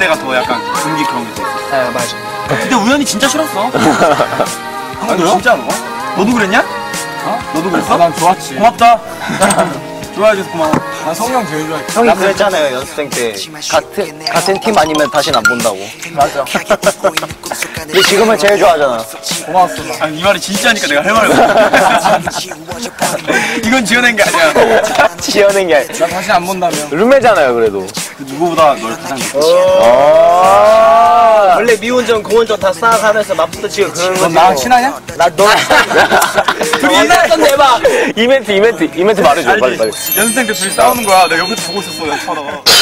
내가 더 약간 분기 그런 게 있어. 아 맞아. 근데 우연히 진짜 싫었어. 아니, 진짜로? 너도 그랬냐? 어? 너도 그랬어? 난 좋았지. 고맙다. 좋아해줘서 고마워. 난 성형 제일 좋아해. 형이 그랬잖아요. 연습생 때 같은 팀 아니면 다신 안 본다고. 맞아. 근데 지금은 제일 좋아하잖아. 고마웠어. 아니 이 말이 진짜니까 내가 할 말을 못해. 이건 지어낸 게 아니야. 지어낸 게 아니야. 나 다신 안 본다며. 룸메잖아요 그래도. 그 누구보다 널 가장 좋아해. 원래 미운정 공원정 다 쌓아가면서 맞붙어 지금 그런 거지. 넌 나랑 친하냐? 나 너랑 친하냐? 대박. 이벤트 말해줘 빨리. 연습생 때 둘이 싸우는 거야. 내가 옆에서 보고 있었어.